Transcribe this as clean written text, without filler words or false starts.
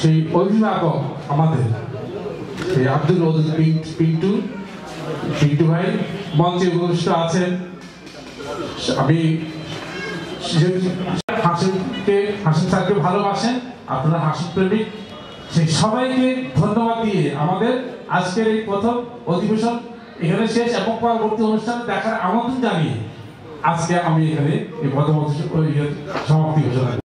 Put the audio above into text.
সেই অভিভাবক আমাদের সেই আব্দুল ওদুদ পিন্টু পিন্টু ভাই মঞ্চে উপস্থিত আছেন। আমি হাসিন স্যারকে ভালোবাসেন, আপনারা হাসিন প্রেমিক, সেই সবাইকে ধন্যবাদ দিয়ে আমাদের আজকের এই প্রথম অধিবেশন এখানে শেষ এবং পরবর্তী অনুষ্ঠান দেখার আমন্ত্রণ জানিয়ে আজকে আমি এখানে এই প্রথম সমাপ্তি ঘোষণা করি।